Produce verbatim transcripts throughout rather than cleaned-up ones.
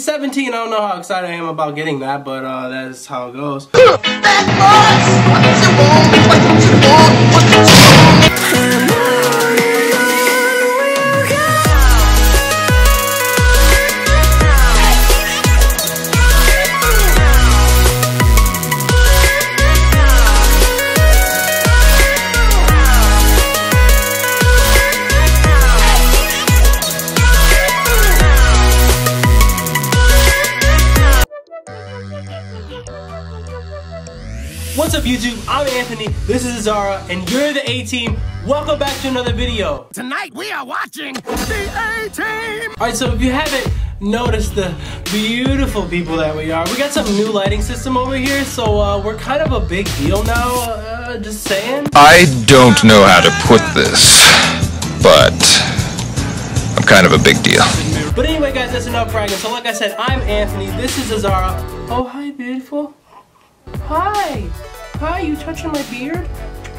He's seventeen. I don't know how excited I am about getting that, but uh, that's how it goes. What's up YouTube, I'm Anthony, this is Azara, and you're the A-Team. Welcome back to another video. Tonight we are watching the A-Team! Alright, so if you haven't noticed the beautiful people that we are, we got some new lighting system over here, so uh, we're kind of a big deal now, uh, just saying. I don't know how to put this, but I'm kind of a big deal. But anyway guys, that's enough bragging. So like I said, I'm Anthony, this is Azara. Oh, hi beautiful. Hi! Hi, you touching my beard?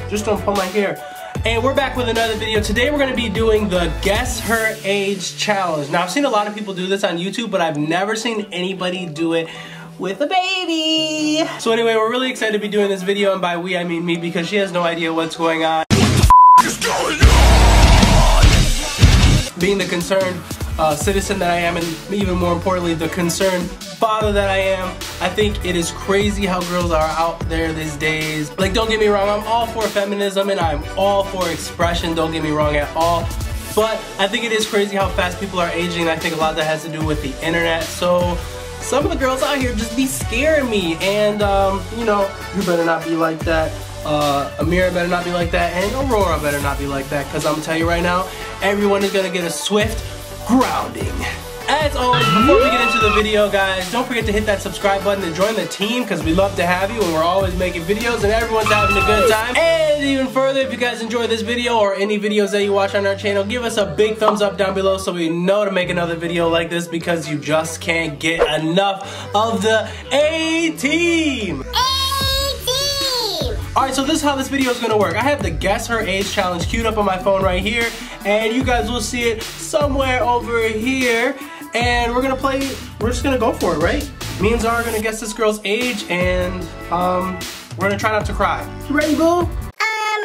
Just don't pull my hair. And we're back with another video. Today we're going to be doing the Guess Her Age Challenge. Now I've seen a lot of people do this on YouTube, but I've never seen anybody do it with a baby. So anyway, we're really excited to be doing this video, and by we I mean me, because she has no idea what's going on. What the f is going on? Being the concerned uh, citizen that I am, and even more importantly, the concerned father that I am, I think it is crazy how girls are out there these days. Like, don't get me wrong, I'm all for feminism and I'm all for expression, don't get me wrong at all, but I think it is crazy how fast people are aging, and I think a lot of that has to do with the internet. So some of the girls out here just be scaring me, and um, you know, you better not be like that, uh, Amira better not be like that, and Aurora better not be like that, because I'm gonna tell you right now, everyone is gonna get a swift grounding. As always, before we get into the video, guys, don't forget to hit that subscribe button and join the team, because we love to have you and we're always making videos and everyone's having a good time. And even further, if you guys enjoy this video or any videos that you watch on our channel, give us a big thumbs up down below so we know to make another video like this, because you just can't get enough of the A-Team. Alright, so this is how this video is going to work. I have the Guess Her Age Challenge queued up on my phone right here, and you guys will see it somewhere over here. And we're gonna play, we're just gonna go for it, right? Me and Zara are gonna guess this girl's age, and um, we're gonna try not to cry. You ready, boo? I'm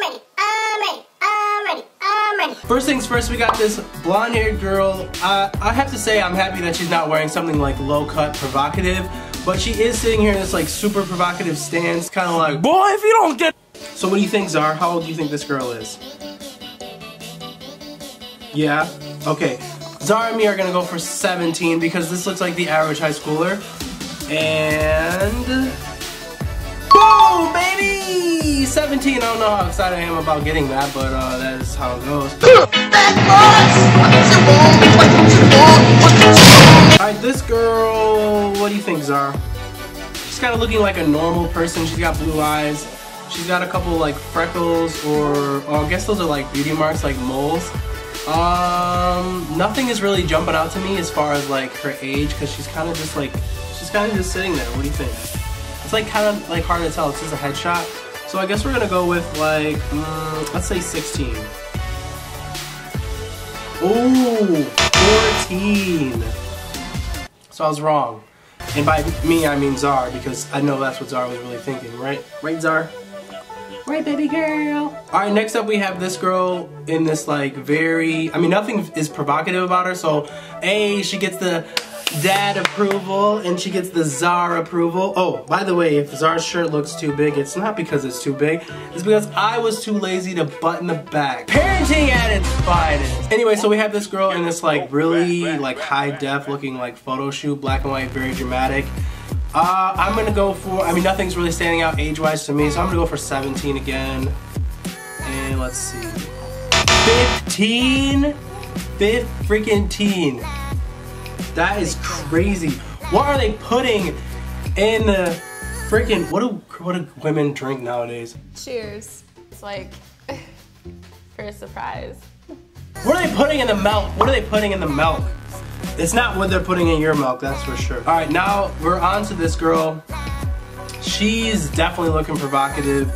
ready, I'm ready, I'm ready, I'm ready. First things first, we got this blonde-haired girl. Uh, I have to say I'm happy that she's not wearing something like low-cut provocative, but she is sitting here in this like super provocative stance, kinda like, boy, if you don't get... So what do you think, Zara? How old do you think this girl is? Yeah? Okay. Zara and me are gonna go for seventeen, because this looks like the average high schooler. And boom, baby! seventeen. I don't know how excited I am about getting that, but uh, that is how it goes. Alright, this girl, what do you think, Zara? She's kind of looking like a normal person. She's got blue eyes. She's got a couple like freckles, or oh, I guess those are like beauty marks, like moles. Um, nothing is really jumping out to me as far as like her age, because she's kind of just like, she's kind of just sitting there. What do you think? It's like kind of like hard to tell. It's just a headshot. So I guess we're gonna go with like, um, let's say sixteen. Ooh, fourteen. So I was wrong. And by me, I mean Zara, because I know that's what Zara was really thinking, right? Right, Zara? Right, baby girl. All right, next up we have this girl in this like very, I mean, nothing is provocative about her. So, A, she gets the dad approval and she gets the Zara approval. Oh, by the way, if Zara's shirt looks too big, it's not because it's too big. It's because I was too lazy to button the back. Parenting at its finest. Anyway, so we have this girl in this like really like high def looking like photo shoot, black and white, very dramatic. Uh, I'm gonna go for, I mean, nothing's really standing out age-wise to me, so I'm gonna go for seventeen again. And let's see. fifteen? Fifth freaking teen. That is crazy. What are they putting in the freaking, what do, what do women drink nowadays? Cheers. It's like, for a surprise. What are they putting in the milk? What are they putting in the milk? It's not what they're putting in your milk, that's for sure. All right, now we're on to this girl. She's definitely looking provocative.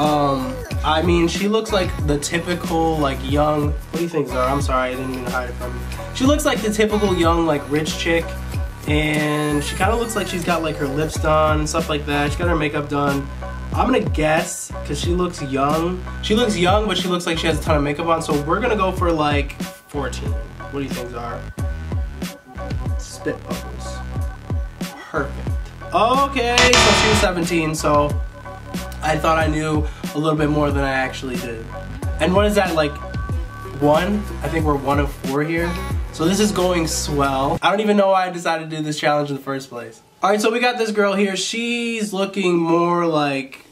Um, I mean, she looks like the typical, like, young... What do you think, Zara? I'm sorry, I didn't mean to hide it from you. She looks like the typical young, like, rich chick and she kind of looks like she's got like her lips done and stuff like that. She's got her makeup done. I'm gonna guess, because she looks young. She looks young, but she looks like she has a ton of makeup on, so we're gonna go for like fourteen. What do you think, Zara? Spit bubbles. Perfect. Okay, so she was seventeen, so I thought I knew a little bit more than I actually did. And what is that, like one? I think we're one of four here. So this is going swell. I don't even know why I decided to do this challenge in the first place. All right, so we got this girl here. She's looking more like,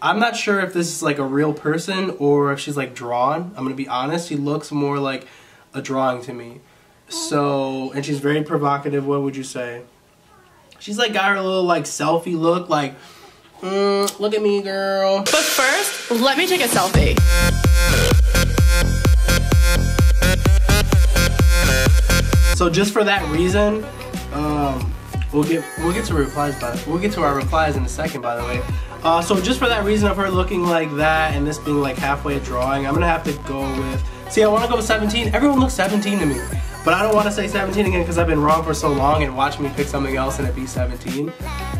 I'm not sure if this is like a real person or if she's like drawn. I'm gonna be honest, she looks more like a drawing to me. So, and she's very provocative, what would you say? She's like got her little like selfie look, like, mm, look at me, girl. But first, let me take a selfie. So just for that reason, um, we'll get we'll get to replies by we'll get to our replies in a second. By the way, uh, so just for that reason of her looking like that and this being like halfway a drawing, I'm gonna have to go with. See, I want to go with seventeen. Everyone looks seventeen to me, but I don't want to say seventeen again because I've been wrong for so long and watch me pick something else and it be seventeen.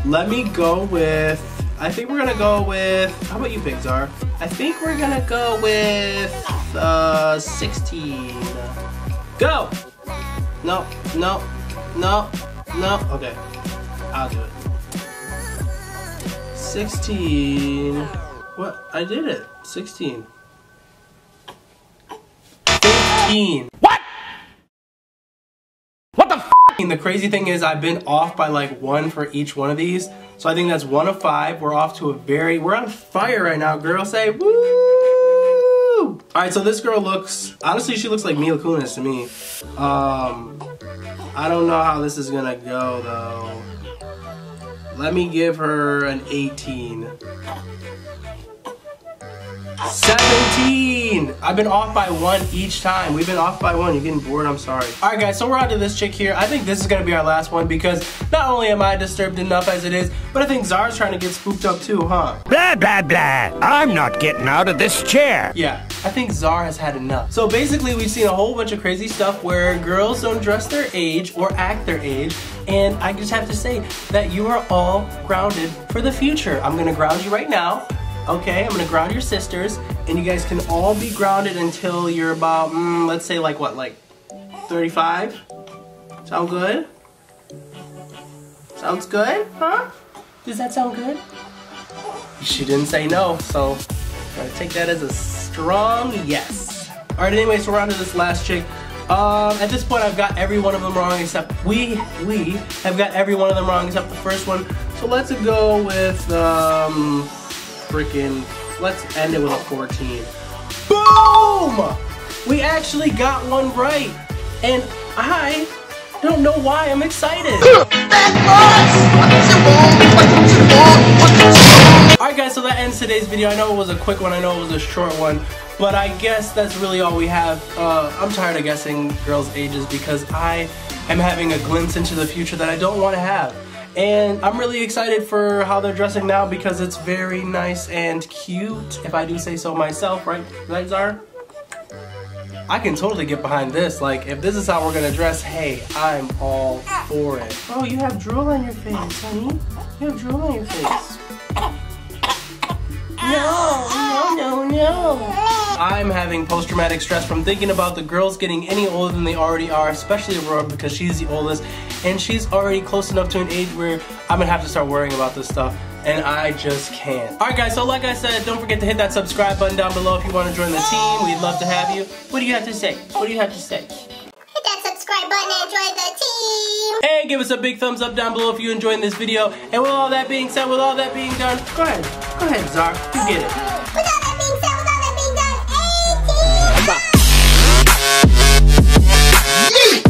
Let me go with. I think we're gonna go with. How about you, Big Czar? I think we're gonna go with uh, sixteen. Go. No, no, no, no. Okay, I'll do it. sixteen. What? I did it. sixteen. fifteen. What? What the f***? The crazy thing is I've been off by like one for each one of these. So I think that's one of five. We're off to a very, we're on fire right now, girl. Say woo! Alright, so this girl looks, honestly she looks like Mila Kunis to me. Um, I don't know how this is gonna go though. Let me give her an eighteen. seventeen! I've been off by one each time. We've been off by one. You're getting bored, I'm sorry. Alright guys, so we're on to this chick here. I think this is gonna be our last one because not only am I disturbed enough as it is, but I think Zara's trying to get spooked up too, huh? Blah, blah, blah. I'm not getting out of this chair. Yeah, I think Zara has had enough. So basically we've seen a whole bunch of crazy stuff where girls don't dress their age or act their age. And I just have to say that you are all grounded for the future. I'm gonna ground you right now. Okay, I'm gonna ground your sisters, and you guys can all be grounded until you're about, mm, let's say like what, like thirty-five? Sound good? Sounds good, huh? Does that sound good? She didn't say no, so I'm gonna take that as a strong yes. All right, anyway, so we're on to this last chick. Um, at this point, I've got every one of them wrong except, we, we have got every one of them wrong except the first one. So let's go with, um, freaking, let's end it with a fourteen. Boom! We actually got one right. And I don't know why I'm excited. Alright guys, so that ends today's video. I know it was a quick one, I know it was a short one, but I guess that's really all we have. Uh, I'm tired of guessing girls' ages because I am having a glimpse into the future that I don't want to have. And I'm really excited for how they're dressing now because it's very nice and cute, if I do say so myself, right, right, Zara? I can totally get behind this. Like, if this is how we're gonna dress, hey, I'm all for it. Oh, you have drool on your face, honey. You have drool on your face. No, no, no, no. I'm having post-traumatic stress from thinking about the girls getting any older than they already are, especially Aurora because she's the oldest. And she's already close enough to an age where I'm gonna have to start worrying about this stuff. And I just can't. Alright guys, so like I said, don't forget to hit that subscribe button down below if you want to join the team. We'd love to have you. What do you have to say? What do you have to say? Hit that subscribe button and join the team. Hey, give us a big thumbs up down below if you enjoyed this video. And with all that being said, with all that being done, go ahead. Go ahead, Zara. You get it. With all that being said, with all that being done, A-Team.